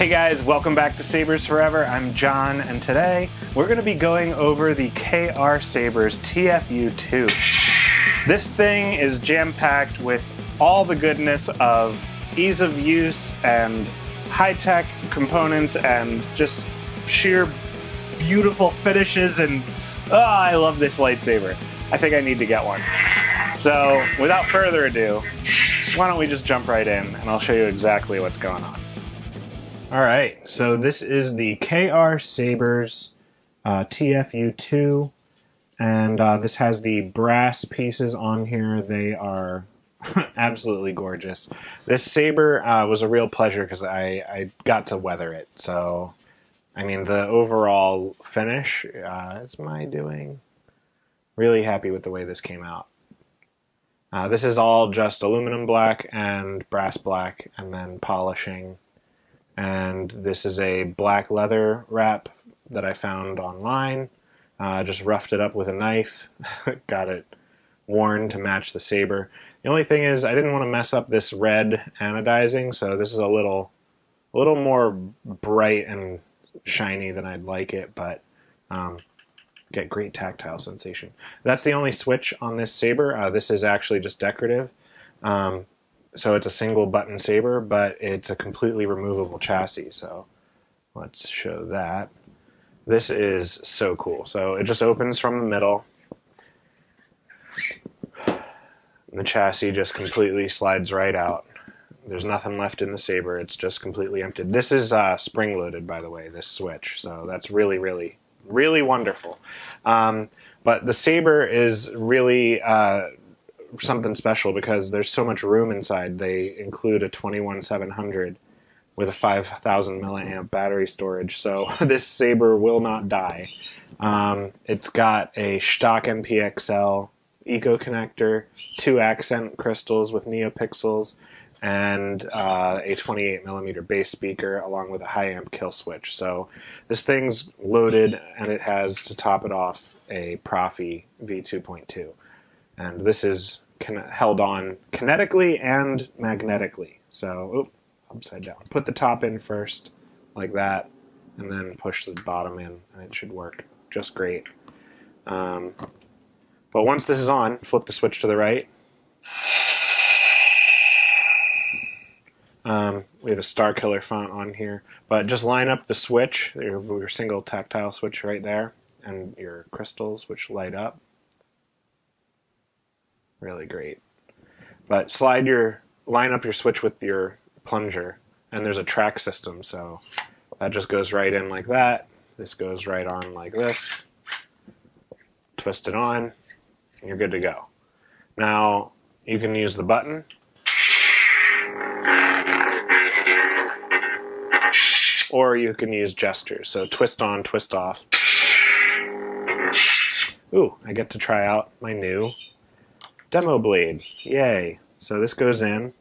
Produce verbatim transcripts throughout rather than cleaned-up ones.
Hey guys, welcome back to Sabers Forever. I'm John, and today we're going to be going over the K R Sabers T F U two. This thing is jam-packed with all the goodness of ease of use and high-tech components and just sheer beautiful finishes, and oh, I love this lightsaber. I think I need to get one. So without further ado, why don't we just jump right in and I'll show you exactly what's going on. All right, so this is the K R Sabers uh, T F U two, and uh, this has the brass pieces on here. They are absolutely gorgeous. This saber uh, was a real pleasure because I, I got to weather it. So, I mean, the overall finish uh, is my doing. Really happy with the way this came out. Uh, this is all just aluminum black and brass black, and then polishing. And this is a black leather wrap that I found online. I uh, just roughed it up with a knife, got it worn to match the saber. The only thing is I didn't want to mess up this red anodizing, so this is a little, a little more bright and shiny than I'd like it, but um, get great tactile sensation. That's the only switch on this saber. Uh, this is actually just decorative. Um, So it's a single button saber, but it's a completely removable chassis. So let's show that. This is so cool. So it just opens from the middle. The chassis just completely slides right out. There's nothing left in the saber. It's just completely emptied. This is uh, spring-loaded, by the way, this switch. So that's really, really, really wonderful. Um, but the saber is really... Uh, something special because there's so much room inside. They include a twenty-one seven hundred with a five thousand milliamp battery storage, so this saber will not die. Um, it's got a stock N P X L ECO connector, two accent crystals with neopixels, and uh, a twenty-eight millimeter bass speaker along with a high amp kill switch. So this thing's loaded, and it has, to top it off, a Proffie V two point two. And this is held on kinetically and magnetically. So, oop, upside down. Put the top in first, like that, and then push the bottom in, and it should work just great. Um, but once this is on, flip the switch to the right. Um, we have a Starkiller font on here. But just line up the switch, your, your single tactile switch right there, and your crystals, which light up. Really great. But slide your, line up your switch with your plunger, and there's a track system, so that just goes right in like that. This goes right on like this. Twist it on, and you're good to go. Now, you can use the button. Or you can use gestures, so twist on, twist off. Ooh, I get to try out my new demo blade, yay. So this goes in,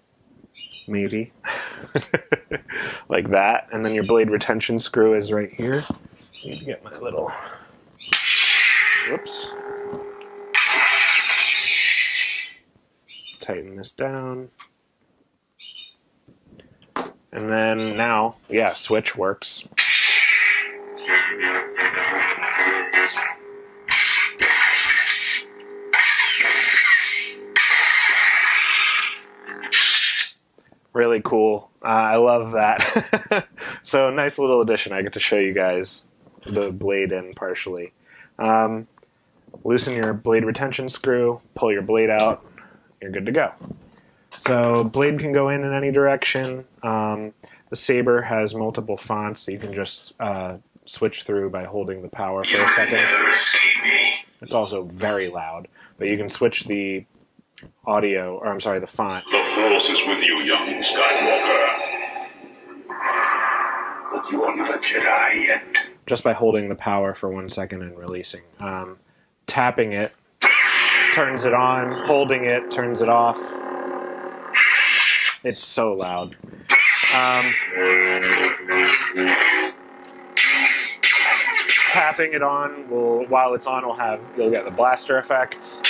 maybe, like that, and then your blade retention screw is right here. I need to get my little, whoops. Tighten this down. And then now, yeah, switch works. Really cool. Uh, I love that. So nice little addition. I get to show you guys the blade in partially. Um, loosen your blade retention screw, pull your blade out, you're good to go. So blade can go in in any direction. Um, the saber has multiple fonts that you can just uh, switch through by holding the power for a second. It's also very loud, but you can switch the audio, or I'm sorry, the font. The Force is with you, young Skywalker. But you are not a Jedi yet. Just by holding the power for one second and releasing. Um, tapping it, turns it on. Holding it, turns it off. It's so loud. Um, tapping it on, will, while it's on, we'll have, you'll get the blaster effects.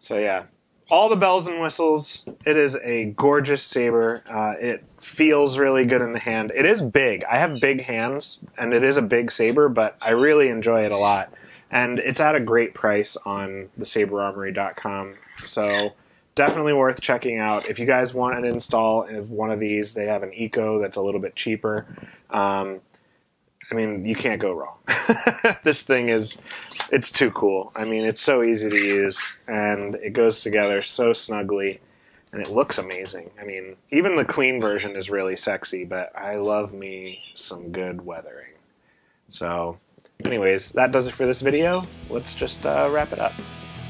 So yeah, all the bells and whistles. It is a gorgeous saber. Uh, it feels really good in the hand. It is big. I have big hands, and it is a big saber, but I really enjoy it a lot. And it's at a great price on the saber armory dot com, so definitely worth checking out. If you guys want an install of one of these, they have an ECO that's a little bit cheaper. Um, I mean, you can't go wrong. This thing is, it's too cool. I mean, it's so easy to use, and it goes together so snugly, and it looks amazing. I mean, even the clean version is really sexy, but I love me some good weathering. So anyways, that does it for this video. Let's just uh, wrap it up.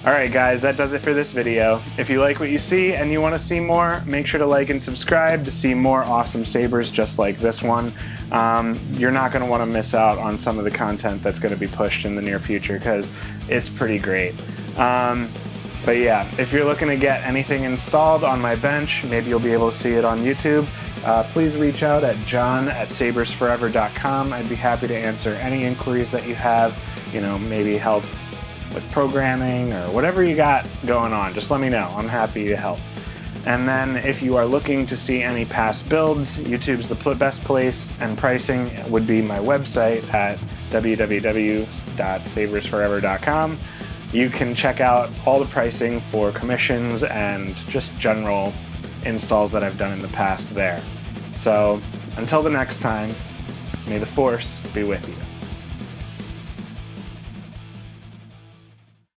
Alright guys, that does it for this video. If you like what you see and you want to see more, make sure to like and subscribe to see more awesome sabers just like this one. Um, you're not going to want to miss out on some of the content that's going to be pushed in the near future because it's pretty great. Um, but yeah, if you're looking to get anything installed on my bench, maybe you'll be able to see it on YouTube, uh, please reach out at john at sabers forever dot com. I'd be happy to answer any inquiries that you have, you know, maybe help with programming or whatever you got going on. Just let me know. I'm happy to help. And then if you are looking to see any past builds, YouTube's the best place, and pricing would be my website at w w w dot sabers forever dot com. You can check out all the pricing for commissions and just general installs that I've done in the past there. So until the next time, may the force be with you.